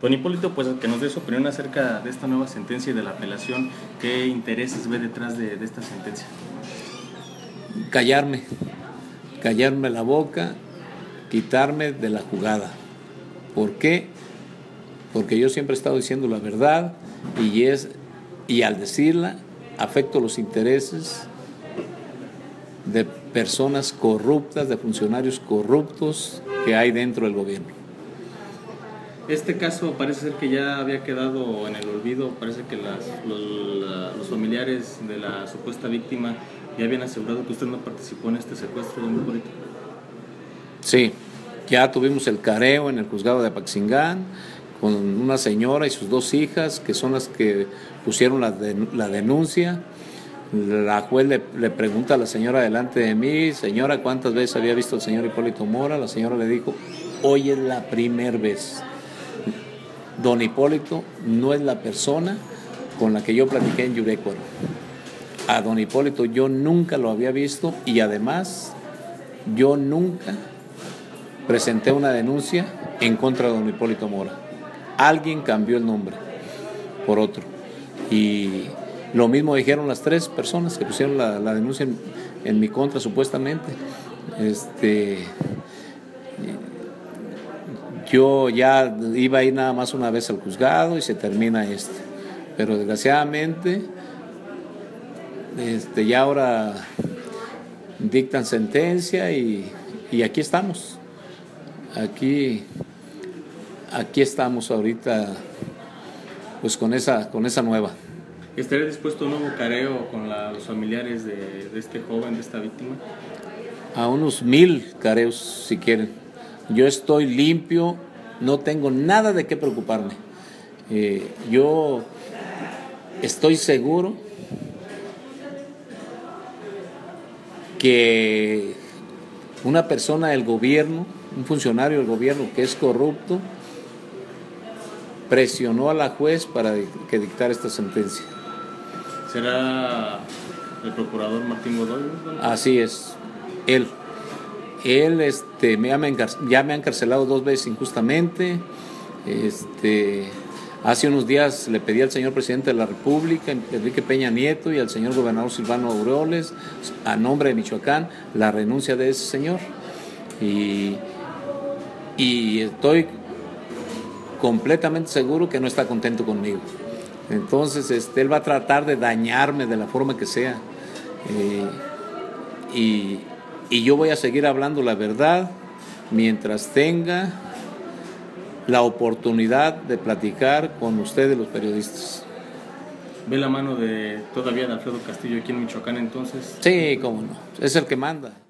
Don Hipólito, pues que nos dé su opinión acerca de esta nueva sentencia y de la apelación. ¿Qué intereses ve detrás de esta sentencia? Callarme la boca, quitarme de la jugada. ¿Por qué? Porque yo siempre he estado diciendo la verdad y al decirla afecto los intereses de personas corruptas, de funcionarios corruptos que hay dentro del gobierno. Este caso parece ser que ya había quedado en el olvido, parece que los familiares de la supuesta víctima ya habían asegurado que usted no participó en este secuestro, don Hipólito. Sí, ya tuvimos el careo en el juzgado de Paxingán con una señora y sus dos hijas, que son las que pusieron la denuncia. La juez le pregunta a la señora delante de mí, señora, ¿cuántas veces había visto al señor Hipólito Mora? La señora le dijo, hoy es la primera vez. Don Hipólito no es la persona con la que yo platiqué en Yurécuaro. A don Hipólito yo nunca lo había visto y además yo nunca presenté una denuncia en contra de don Hipólito Mora. Alguien cambió el nombre por otro. Y lo mismo dijeron las tres personas que pusieron la denuncia en mi contra supuestamente. Yo ya iba a ir nada más una vez al juzgado y se termina pero desgraciadamente ya ahora dictan sentencia y aquí estamos, aquí estamos ahorita pues con esa nueva. ¿Estaría dispuesto a un nuevo careo con los familiares de este joven, de esta víctima? A unos 1000 careos si quieren. Yo estoy limpio, no tengo nada de qué preocuparme. Yo estoy seguro que una persona del gobierno, un funcionario del gobierno que es corrupto, presionó a la juez para que dictara esta sentencia. ¿Será el procurador Martín Godoy? Así es, él. Él ya me ha encarcelado 2 veces injustamente. Hace unos días le pedí al señor presidente de la República, Enrique Peña Nieto, y al señor gobernador Silvano Aureoles, a nombre de Michoacán, la renuncia de ese señor. Y estoy completamente seguro que no está contento conmigo. Entonces, él va a tratar de dañarme de la forma que sea. Y yo voy a seguir hablando la verdad mientras tenga la oportunidad de platicar con ustedes los periodistas. ¿Ve la mano de Alfredo Castillo aquí en Michoacán entonces? Sí, cómo no, es el que manda.